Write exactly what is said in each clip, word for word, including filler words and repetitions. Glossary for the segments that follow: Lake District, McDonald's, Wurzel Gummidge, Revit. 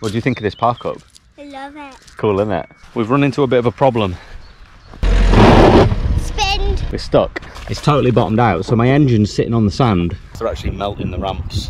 What do you think of this park up? I love it. Cool, isn't it? We've run into a bit of a problem. Spin. We're stuck. It's totally bottomed out, so my engine's sitting on the sand. They're actually melting the ramps.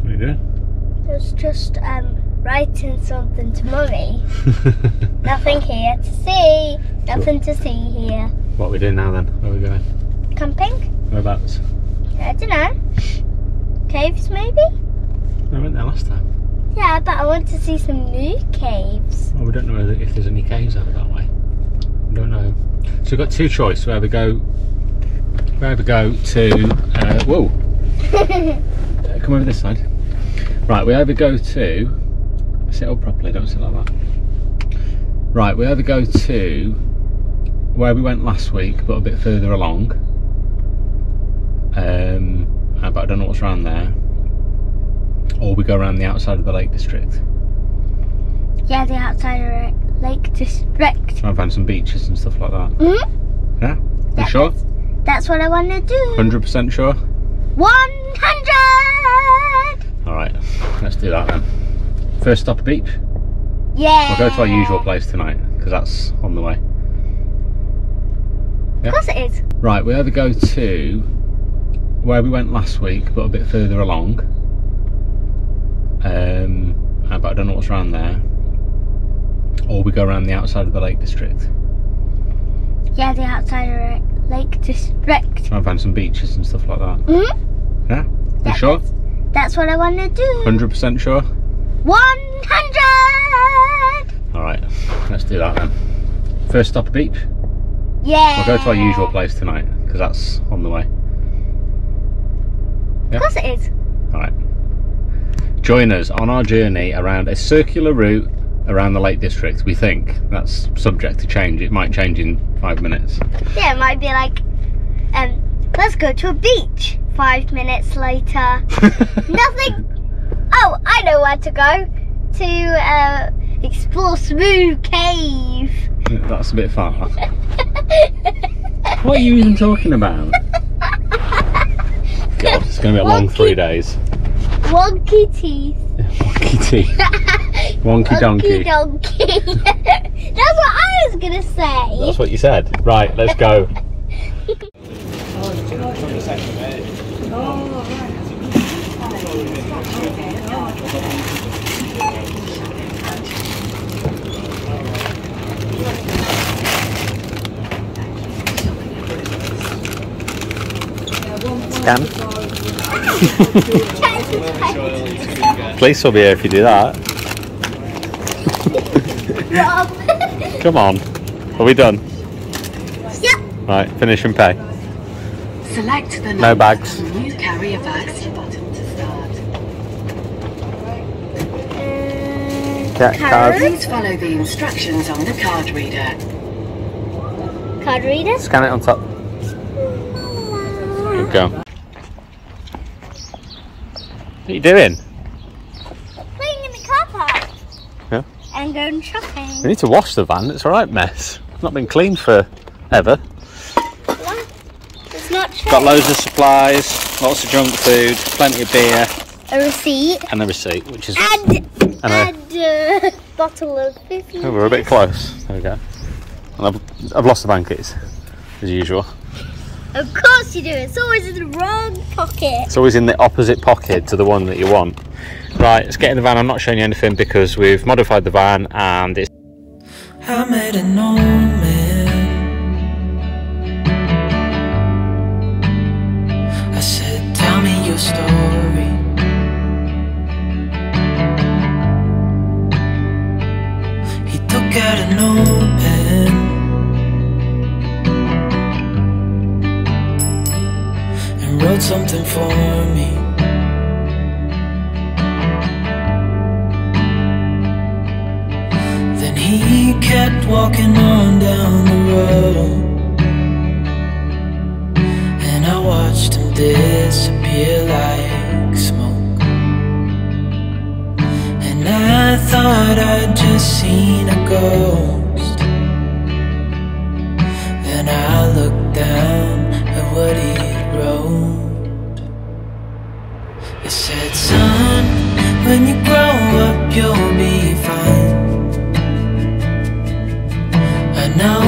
What are you doing? It was just um, writing something to Mummy. Nothing here to see. Nothing to see here. What are we doing now then? Where are we going? Camping. Whereabouts? I don't know. Caves maybe? I went there last time. Yeah, but I want to see some new caves. Well, we don't know if there's any caves over that way. We don't know. So we've got two choices. Where we go, where we go to, uh, whoa. uh, come over this side. Right, we either go to, sit up properly, don't sit like that. Right, we either go to where we went last week, but a bit further along. Um, but I don't know what's around there. Or we go around the outside of the Lake District. Yeah, the outside of the Lake District. Try and find some beaches and stuff like that. Mm-hmm. Yeah? You yeah, sure? That's, that's what I want to do. one hundred percent sure? one hundred! Alright, let's do that then. First stop, a beach. Yeah. We'll go to our usual place tonight, because that's on the way. Yeah? Of course it is. Right, we either go to where we went last week, but a bit further along. Um, but I don't know what's around there. Or we go around the outside of the Lake District. Yeah, the outside of the Lake District. Try and find some beaches and stuff like that. Mm-hmm. Yeah? You yeah, sure? That's, that's what I want to do. one hundred percent sure? one hundred! Alright, let's do that then. First stop, a beach. Yeah. We'll go to our usual place tonight, because that's on the way. Yeah? Of course it is. Alright. Join us on our journey around a circular route around the Lake District, we think. That's subject to change. It might change in five minutes. Yeah, it might be like, um, let's go to a beach. Five minutes later. Nothing. Oh, I know where to go. To uh, explore Smooth Cave. That's a bit far. What are you even talking about? God, it's going to be a long three days. Wonky teeth. Wonky teeth. Wonky donkey. Wonky donkey. That's what I was gonna say. That's what you said. Right, let's go. Damn. Police will be here if you do that. Come on. Are we done? Yep. Right, finish and pay. Select the no bags. New carrier bags. Get cards. Please follow the instructions on the card reader. Card reader? Scan it on top. There we go. What are you doing? Playing in the car park. Yeah. And going shopping. We need to wash the van, it's a right mess. It's not been cleaned for ever. What? It's not true. Got loads of supplies, lots of junk food, plenty of beer. A receipt. And a receipt, which is... And, and, and a, a bottle of fifty. Oh, we're a bit close. There we go. And I've, I've lost the bank keys, as usual. Of course you do, it's always in the wrong pocket. It's always in the opposite pocket to the one that you want. Right, let's get in the van. I'm not showing you anything because we've modified the van and it's... I made an old man. I said, tell me your story. He took out an old pen. Wrote something for me. Then he kept walking on down the road, and I watched him disappear like smoke. And I thought I'd just seen a ghost, Now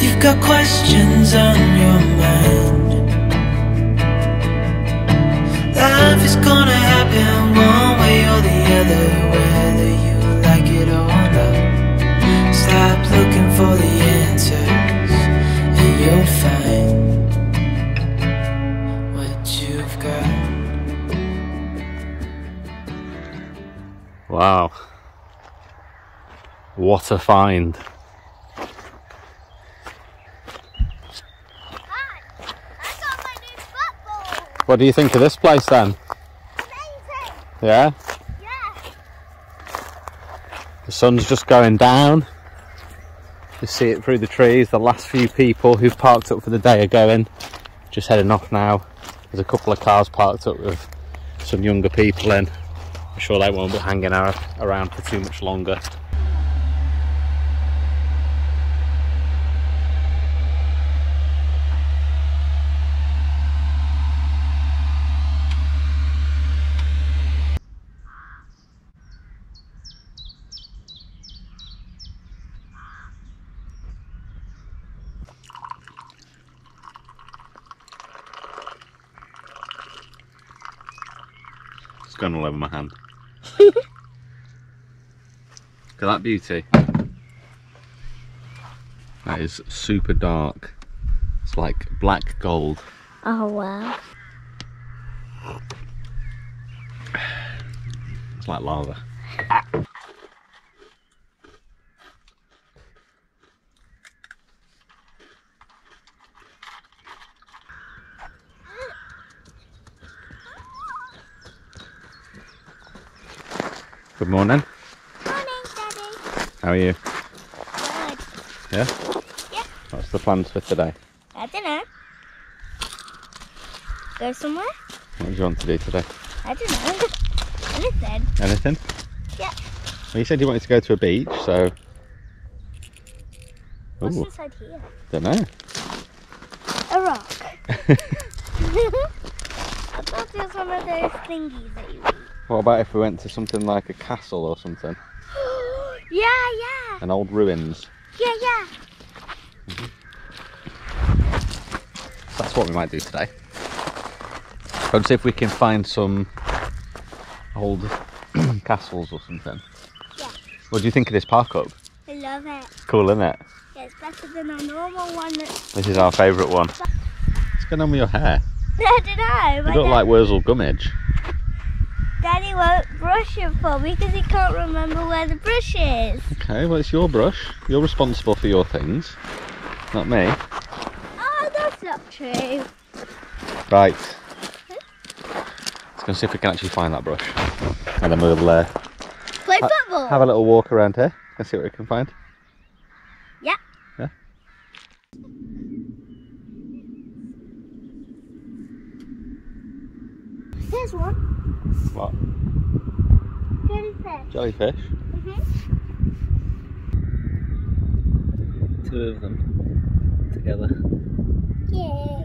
you've got questions on your mind. Life is gonna happen one way or the other, whether you like it or not. Stop looking for the answers and you'll find what you've got. Wow. What a find. What do you think of this place then? Amazing! Yeah? Yeah! The sun's just going down. You see it through the trees. The last few people who've parked up for the day are going. Just heading off now. There's a couple of cars parked up with some younger people in. I'm sure they won't be hanging out around for too much longer. It's gone all over my hand. Look at that beauty. That is super dark. It's like black gold. Oh wow. It's like lava. Good morning. Morning, Daddy. How are you? Good. Yeah? Yeah. What's the plans for today? I don't know. Go somewhere? What do you want to do today? I don't know. Anything. Anything? Yeah. Well, you said you wanted to go to a beach, so... What's Ooh. inside here? Don't know. A rock. I thought it was one of those thingies that you eat. What about if we went to something like a castle or something? Yeah, yeah. And old ruins. Yeah, yeah. Mm-hmm. That's what we might do today. Go and see if we can find some old castles or something. Yeah. What do you think of this park up? I love it. It's cool, isn't it? Yeah, it's better than our normal one. That's... This is our favourite one. What's going on with your hair? I don't know. You look dad... like Wurzel Gummidge. Daddy won't brush it for me because he can't remember where the brush is. Okay, well it's your brush. You're responsible for your things, not me. Oh, that's not true. Right. Huh? Let's go see if we can actually find that brush. And then we'll uh, play ha football. Have a little walk around here and see what we can find. Yeah. Yeah. Here's one. What? Jellyfish. Jellyfish? Mm-hmm. Two of them together. Yay!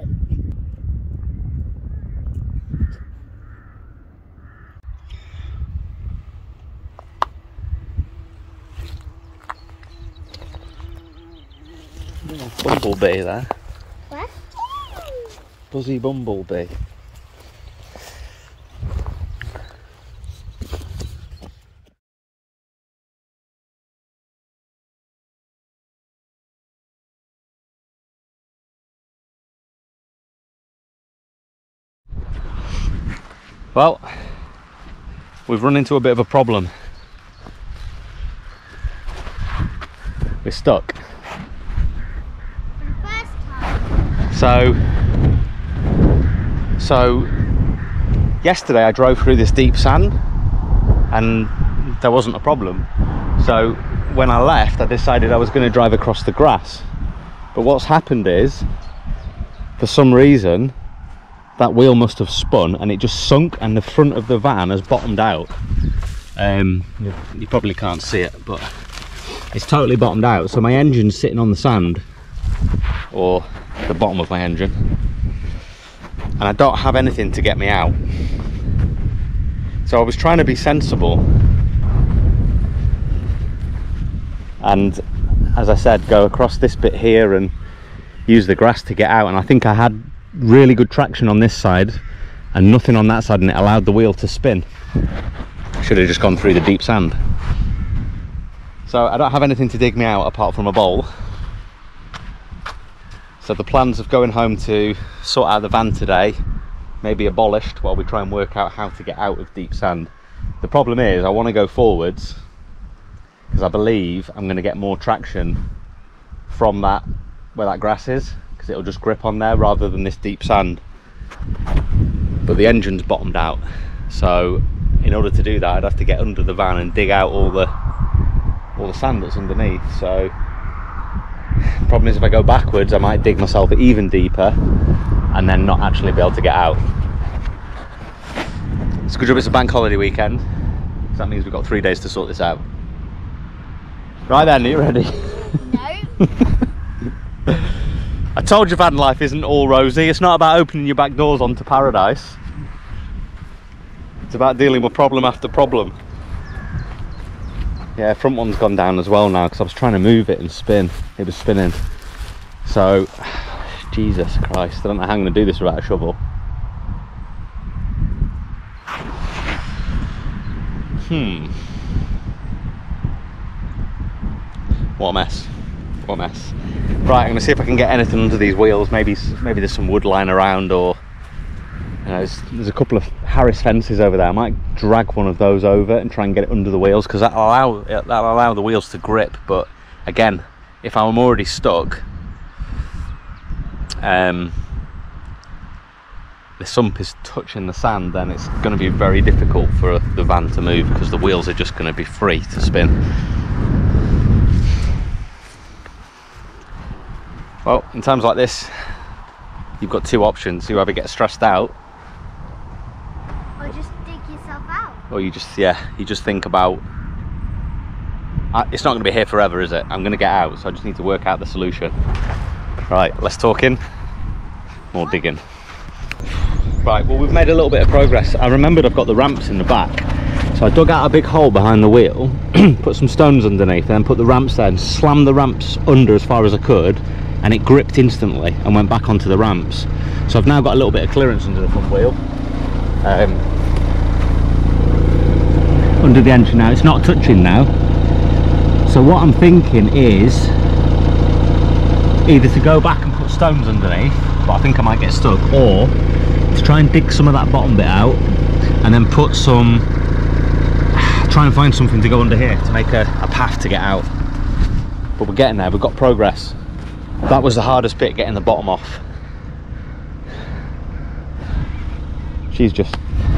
Little bumblebee there. What? Buzzy bumblebee. Well, we've run into a bit of a problem. We're stuck. For the first time. So, so yesterday I drove through this deep sand and there wasn't a problem. So when I left, I decided I was going to drive across the grass. But what's happened is, for some reason, that wheel must have spun and it just sunk and the front of the van has bottomed out. Um, you probably can't see it, but it's totally bottomed out. So my engine's sitting on the sand, or the bottom of my engine. And I don't have anything to get me out. So I was trying to be sensible. And as I said, go across this bit here and use the grass to get out. And I think I had really good traction on this side and nothing on that side, and it allowed the wheel to spin. Should have just gone through the deep sand. So I don't have anything to dig me out apart from a bowl. So the plans of going home to sort out the van today may be abolished while we try and work out how to get out of deep sand. The problem is I want to go forwards because I believe I'm going to get more traction from that, where that grass is, because it'll just grip on there rather than this deep sand. But the engine's bottomed out, so in order to do that I'd have to get under the van and dig out all the all the sand that's underneath. So the problem is if I go backwards I might dig myself even deeper and then not actually be able to get out. It's a good job it's a bank holiday weekend, because that means we've got three days to sort this out. Right then, are you ready? No. I told you van life isn't all rosy. It's not about opening your back doors onto paradise. It's about dealing with problem after problem. Yeah, front one's gone down as well now, because I was trying to move it and spin. It was spinning. So, Jesus Christ, I don't know how I'm going to do this without a shovel. Hmm. What a mess. What a mess. Right, I'm going to see if I can get anything under these wheels. Maybe maybe there's some wood lying around, or... You know, there's, there's a couple of Harris fences over there. I might drag one of those over and try and get it under the wheels, because that'll allow, that'll allow the wheels to grip. But again, if I'm already stuck... Um, the sump is touching the sand, then it's going to be very difficult for the van to move, because the wheels are just going to be free to spin. Well, in times like this you've got two options: you either get stressed out, or just dig yourself out, or you just yeah you just think about, it's not going to be here forever, is it? I'm going to get out, so I just need to work out the solution. Right, less talking, more digging. Right, well, we've made a little bit of progress. I remembered I've got the ramps in the back, so I dug out a big hole behind the wheel, put some stones underneath, then put the ramps there and slammed the ramps under as far as I could, and it gripped instantly and went back onto the ramps. So I've now got a little bit of clearance under the front wheel, um, under the engine now. It's not touching now, so what I'm thinking is either to go back and put stones underneath, but I think I might get stuck, or to try and dig some of that bottom bit out and then put some, try and find something to go under here to make a, a path to get out. But we're getting there, we've got progress. That was the hardest bit, getting the bottom off. She's just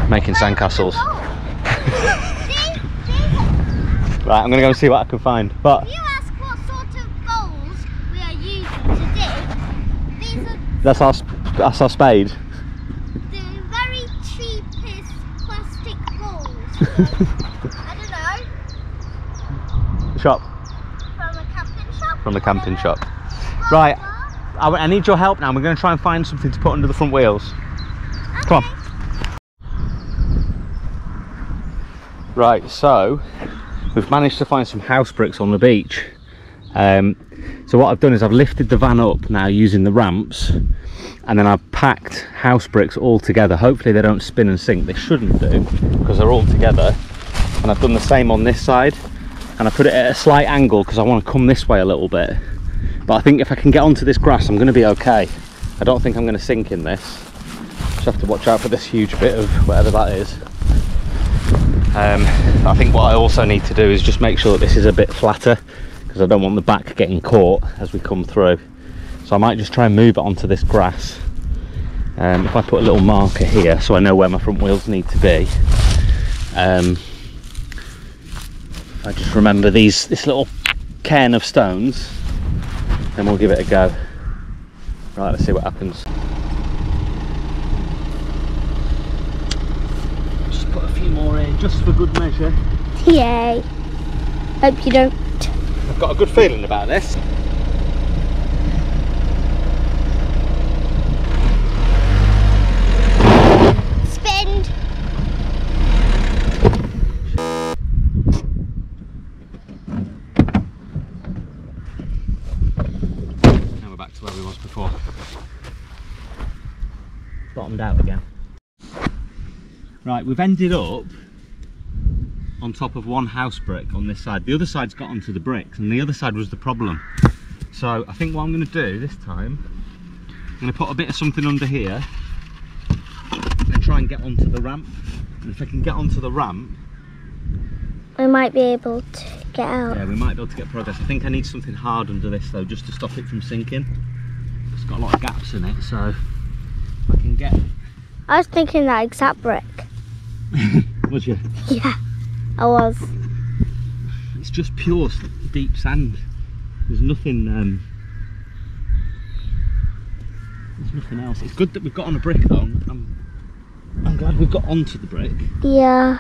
making sandcastles. Right, I'm gonna go and see what I can find. But That's our, that's our spade. The very cheapest plastic balls. I don't know. Shop. From a camping shop. From a camping shop. Right, I, I need your help now. We're going to try and find something to put under the front wheels. Okay. Come on. Right, so we've managed to find some house bricks on the beach. Um, so what I've done is I've lifted the van up now using the ramps, and then I've packed house bricks all together. Hopefully they don't spin and sink. They shouldn't do, because they're all together. And I've done the same on this side, and I put it at a slight angle because I want to come this way a little bit. But I think if I can get onto this grass I'm going to be okay. I don't think I'm going to sink in this. Just have to watch out for this huge bit of whatever that is. um, I think what I also need to do is just make sure that this is a bit flatter, because I don't want the back getting caught as we come through. So I might just try and move it onto this grass. Um, if I put a little marker here so I know where my front wheels need to be. Um, I just remember these, this little cairn of stones, and we'll give it a go. Right, let's see what happens. Just put a few more in, just for good measure. Yay. Hope you don't. I've got a good feeling about this. Spin. back to where we was before. Bottomed out again. Right, we've ended up on top of one house brick on this side. The other side's got onto the bricks, and the other side was the problem. So I think what I'm going to do this time, I'm going to put a bit of something under here and try and get onto the ramp. And if I can get onto the ramp, we might be able to get out. Yeah, we might be able to get progress. I think I need something hard under this though, just to stop it from sinking. It's got a lot of gaps in it, so I can get. I was thinking that exact brick. Was you? Yeah, I was. It's just pure deep sand. There's nothing. Um, there's nothing else. It's good that we've got on a brick though. I'm, I'm glad we've got onto the brick. Yeah.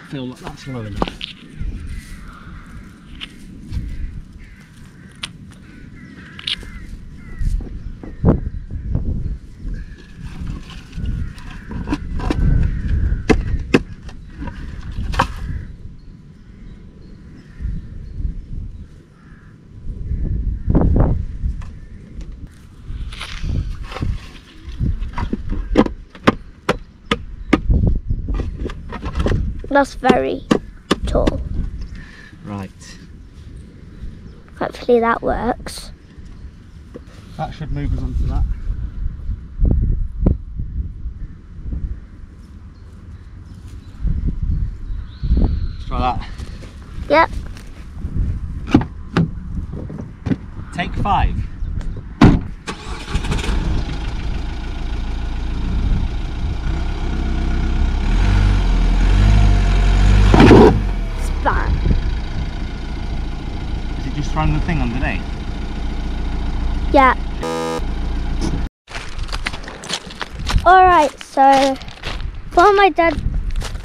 I feel like that's low enough. That's very tall. Right. Hopefully that works. That should move us onto that. Let's try that. Yep. Take five. Run the thing underneath. Yeah. All right. So, while my dad,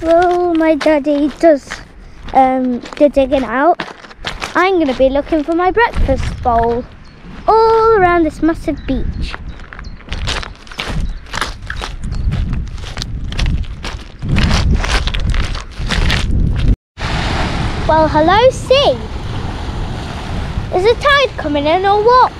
well, my daddy does um, the digging out, I'm gonna be looking for my breakfast bowl all around this massive beach. Well, hello, sea. Is the tide coming in or what?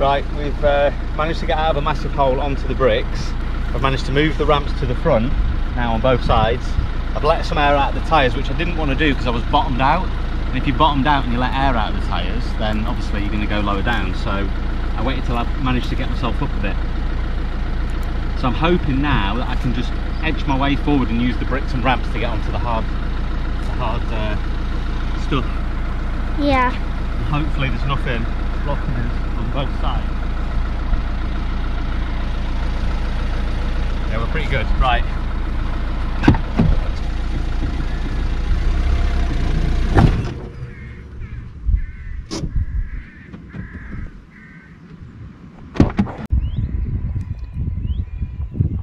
Right, we've uh, managed to get out of a massive hole onto the bricks. I've managed to move the ramps to the front, now on both sides. I've let some air out of the tyres, which I didn't want to do because I was bottomed out. And if you bottomed out and you let air out of the tyres, then obviously you're going to go lower down. So I waited till I managed to get myself up a bit. So I'm hoping now that I can just edge my way forward and use the bricks and ramps to get onto the hard, the hard uh, stuff. Yeah. And hopefully there's nothing blocking us on both sides. Yeah, we're pretty good. Right.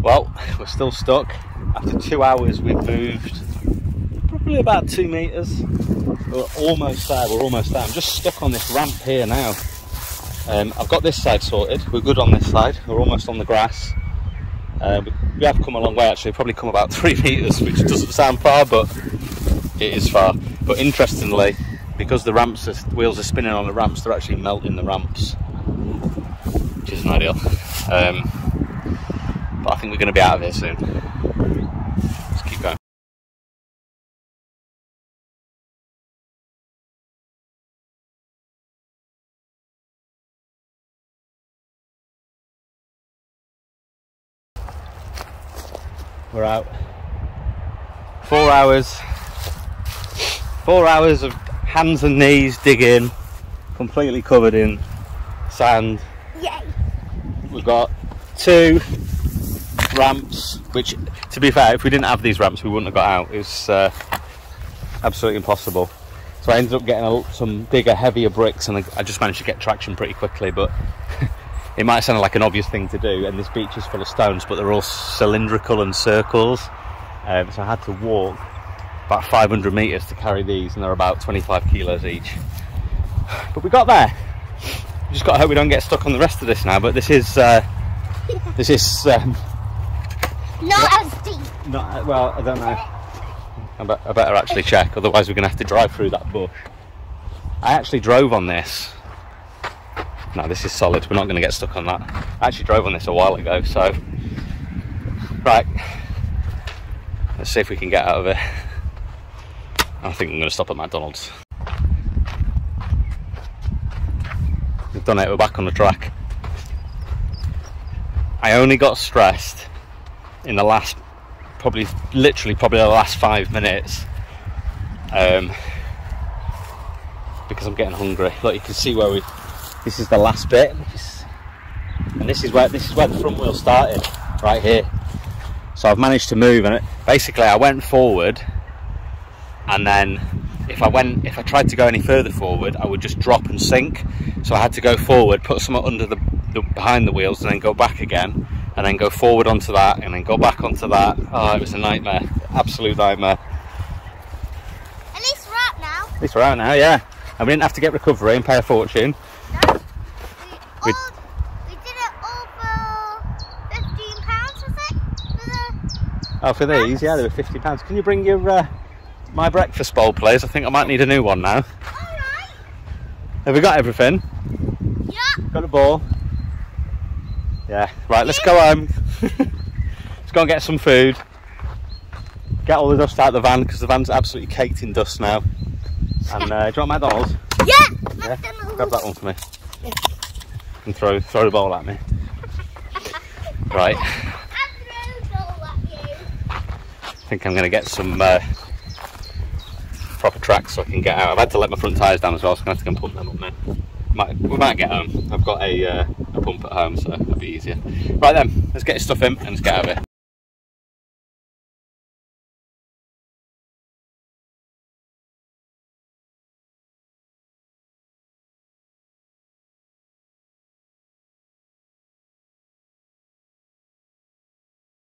Well, we're still stuck. After two hours we've moved probably about two metres. We're almost there, we're almost there. I'm just stuck on this ramp here now. Um, I've got this side sorted, we're good on this side, we're almost on the grass. Uh, we, we have come a long way actually, probably come about three metres, which doesn't sound far, but it is far. But interestingly, because the ramps, are, the wheels are spinning on the ramps, they're actually melting the ramps, which isn't ideal. Um, But I think we're going to be out of here soon. Let's keep going. We're out. Four hours. Four hours of hands and knees digging, completely covered in sand. Yay! We've got two ramps, which to be fair, if we didn't have these ramps we wouldn't have got out. It was uh, absolutely impossible. So I ended up getting a, some bigger, heavier bricks, and I just managed to get traction pretty quickly. But it might sound like an obvious thing to do, and this beach is full of stones, but they're all cylindrical and circles. Um, so I had to walk about five hundred meters to carry these, and they're about twenty-five kilos each, but we got there. Just gotta hope we don't get stuck on the rest of this now, but this is uh This is um, not as deep. Not, well, I don't know. I better actually check, otherwise we're going to have to drive through that bush. I actually drove on this. No, this is solid. We're not going to get stuck on that. I actually drove on this a while ago, so... Right. Let's see if we can get out of it. I think I'm going to stop at McDonald's. We've done it. We're back on the track. I only got stressed in the last... Probably, literally, probably the last five minutes, um, because I'm getting hungry. Look, you can see where we. This is the last bit, and this is where this is where the front wheel started, right here. So I've managed to move, and it, basically, I went forward, and then if I went, if I tried to go any further forward, I would just drop and sink. So I had to go forward, put something under the, the behind the wheels, and then go back again. And then go forward onto that, and then go back onto that. Oh, it was a nightmare, absolute nightmare. At least we're out now. At least we're out now, yeah. And we didn't have to get recovery and pay a fortune. No, we, all, we did it all for fifteen pounds, was it? For the oh, for these, yeah, they were fifty pounds. Can you bring your uh, my breakfast bowl, please? I think I might need a new one now. All right. Have we got everything? Yeah. Got a ball. Yeah, right, let's go home. Let's go and get some food. Get all the dust out of the van, because the van's absolutely caked in dust now. And uh, do you want McDonald's? Yeah, yeah, McDonald's. Grab that one for me. Yeah. And throw, throw the bowl at me. Right. I throw the bowl at you. I think I'm going to get some uh, proper tracks so I can get out. I've had to let my front tyres down as well, so I'm going to have to go and pump them up now. Might, we might get home. I've got a, uh, a pump at home, so it'll be easier. Right then, let's get your stuff in and let's get out of here.